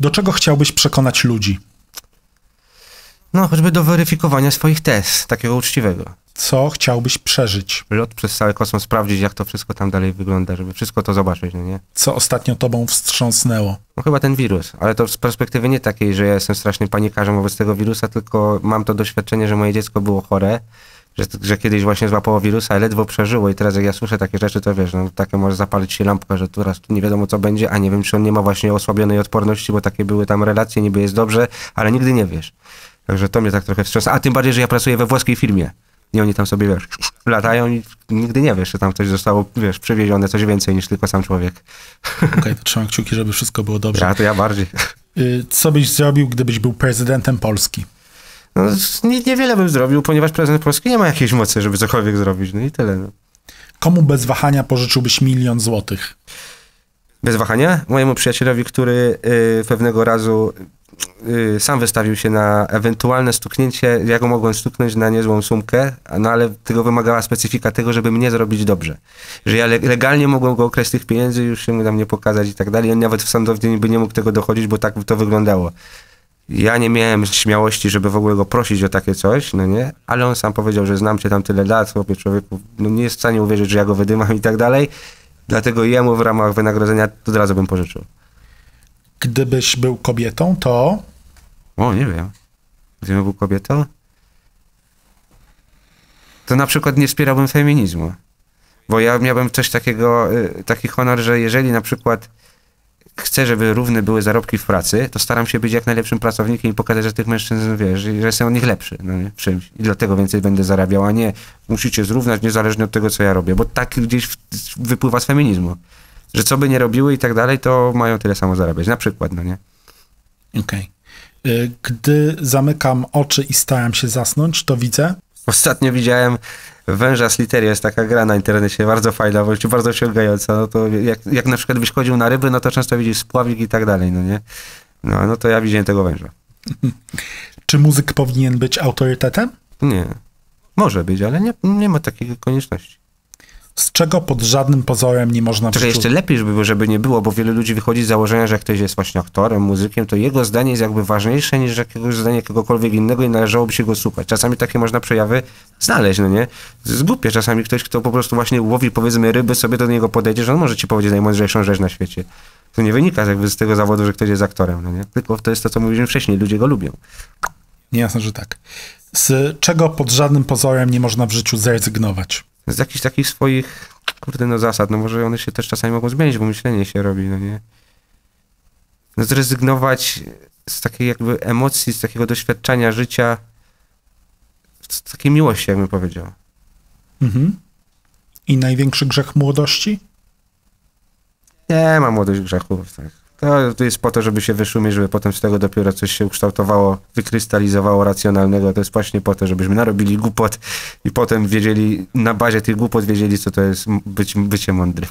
Do czego chciałbyś przekonać ludzi? No, choćby do weryfikowania swoich tez, takiego uczciwego. Co chciałbyś przeżyć? Lot przez cały kosmos, sprawdzić, jak to wszystko tam dalej wygląda, żeby wszystko to zobaczyć, no nie? Co ostatnio tobą wstrząsnęło? No chyba ten wirus, ale to z perspektywy nie takiej, że ja jestem strasznym panikarzem wobec tego wirusa, tylko mam to doświadczenie, że moje dziecko było chore, że kiedyś właśnie złapało wirusa, ale ledwo przeżyło i teraz jak ja słyszę takie rzeczy, to wiesz, no takie może zapalić się lampka, że teraz nie wiadomo co będzie, a nie wiem, czy on nie ma właśnie osłabionej odporności, bo takie były tam relacje, niby jest dobrze, ale nigdy nie wiesz. Także to mnie tak trochę wstrząsa, a tym bardziej, że ja pracuję we włoskiej firmie. I oni tam sobie, wiesz, latają i nigdy nie wiesz, czy tam coś zostało, wiesz, przywiezione, coś więcej niż tylko sam człowiek. Okej, to trzymam kciuki, żeby wszystko było dobrze. A to ja bardziej. Co byś zrobił, gdybyś był prezydentem Polski? No, niewiele bym zrobił, ponieważ prezydent Polski nie ma jakiejś mocy, żeby cokolwiek zrobić, no i tyle. No. Komu bez wahania pożyczyłbyś 1 000 000 złotych? Bez wahania? Mojemu przyjacielowi, który pewnego razu... sam wystawił się na ewentualne stuknięcie, ja go mogłem stuknąć na niezłą sumkę, no ale tego wymagała specyfika tego, żeby mnie zrobić dobrze. Że ja legalnie mogłem go okres tych pieniędzy, już się mu na mnie pokazać i tak dalej. On nawet w sądowni by nie mógł tego dochodzić, bo tak to wyglądało. Ja nie miałem śmiałości, żeby w ogóle go prosić o takie coś, no nie? Ale on sam powiedział, że znam cię tam tyle lat, chłopie człowieku, no nie jest w stanie uwierzyć, że ja go wydymam i tak dalej. Dlatego jemu w ramach wynagrodzenia od razu bym pożyczył. Gdybyś był kobietą, to... O, nie wiem. Gdybym był kobietą? To na przykład nie wspierałbym feminizmu. Bo ja miałbym coś takiego, taki honor, że jeżeli na przykład chcę, żeby równe były zarobki w pracy, to staram się być jak najlepszym pracownikiem i pokazać, że tych mężczyzn, wiesz, że są od nich lepszy, no nie? W czymś. I dlatego więcej będę zarabiał, a nie musicie zrównać niezależnie od tego, co ja robię. Bo tak gdzieś wypływa z feminizmu. Że co by nie robiły i tak dalej, to mają tyle samo zarabiać. Na przykład, no nie? Okej. Gdy zamykam oczy i staram się zasnąć, to widzę? Ostatnio widziałem Węża Sliteria, jest taka gra na internecie, bardzo fajna, bardzo wciągająca. No to jak na przykład byś chodził na ryby, no to często widzisz spławik i tak dalej, no nie? No to ja widziałem tego węża. Czy muzyk powinien być autorytetem? Nie. Może być, ale nie ma takiej konieczności. Z czego pod żadnym pozorem nie można... Czyli jeszcze lepiej, żeby nie było, bo wielu ludzi wychodzi z założenia, że jak ktoś jest właśnie aktorem, muzykiem, to jego zdanie jest jakby ważniejsze niż jakiegoś zdania jakiegokolwiek innego i należałoby się go słuchać. Czasami takie można przejawy znaleźć, no nie? Zgubia czasami ktoś, kto po prostu właśnie łowi, powiedzmy, ryby, sobie do niego podejdzie, że on może ci powiedzieć najmądrzejszą rzecz na świecie. To nie wynika jakby z tego zawodu, że ktoś jest aktorem, no nie? Tylko to jest to, co mówiliśmy wcześniej, ludzie go lubią. Jasne, że tak. Z czego pod żadnym pozorem nie można w życiu zrezygnować? Z jakichś takich swoich, kurde, no zasad, no może one się też czasami mogą zmienić, bo myślenie się robi, no nie? No zrezygnować z takiej jakby emocji, z takiego doświadczenia życia, z takiej miłości, jakbym powiedział. Mhm. I największy grzech młodości? Nie ma młodość grzechów, tak. To jest po to, żeby się wyszumieć, żeby potem z tego dopiero coś się ukształtowało, wykrystalizowało racjonalnego. To jest właśnie po to, żebyśmy narobili głupot i potem wiedzieli, na bazie tych głupot wiedzieli, co to jest bycie mądrym.